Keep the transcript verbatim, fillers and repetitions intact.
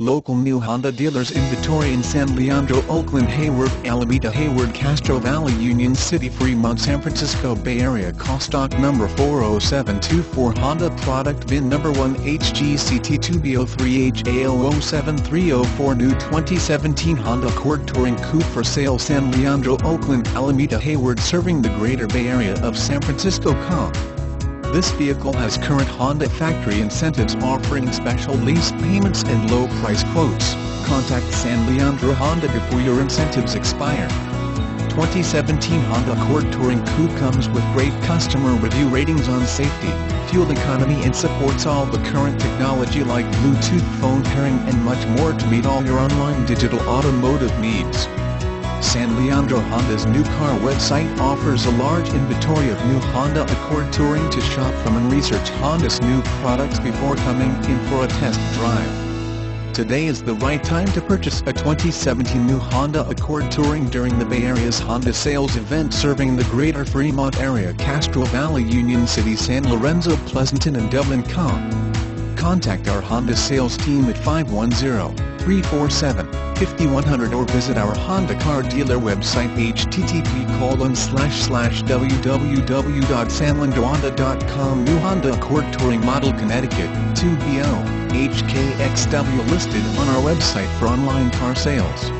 Local new Honda dealers inventory in San Leandro, Oakland, Hayward, Alameda, Hayward, Castro Valley, Union City, Fremont, San Francisco Bay Area. Call stock number four oh seven two four, Honda product V I N number one H G C T two B zero three H A L zero seven three zero four. New twenty seventeen Honda Accord Touring Coupe for sale, San Leandro, Oakland, Alameda, Hayward, serving the greater Bay Area of San Francisco. Comp. This vehicle has current Honda factory incentives offering special lease payments and low price quotes. Contact San Leandro Honda before your incentives expire. twenty seventeen Honda Accord Touring Coupe comes with great customer review ratings on safety, fuel economy, and supports all the current technology like Bluetooth, phone pairing, and much more to meet all your online digital automotive needs. San Leandro Honda's new car website offers a large inventory of new Honda Accord Touring to shop from and research Honda's new products before coming in for a test drive. Today is the right time to purchase a twenty seventeen new Honda Accord Touring during the Bay Area's Honda sales event serving the greater Fremont area, Castro Valley, Union City, San Lorenzo, Pleasanton, and Dublin. Com. Contact our Honda sales team at five one zero, three four seven, five one zero zero or visit our Honda car dealer website h t t p colon slash slash w w w dot san leandro honda dot com. New Honda Accord Touring model Connecticut two B zero H K X W listed on our website for online car sales.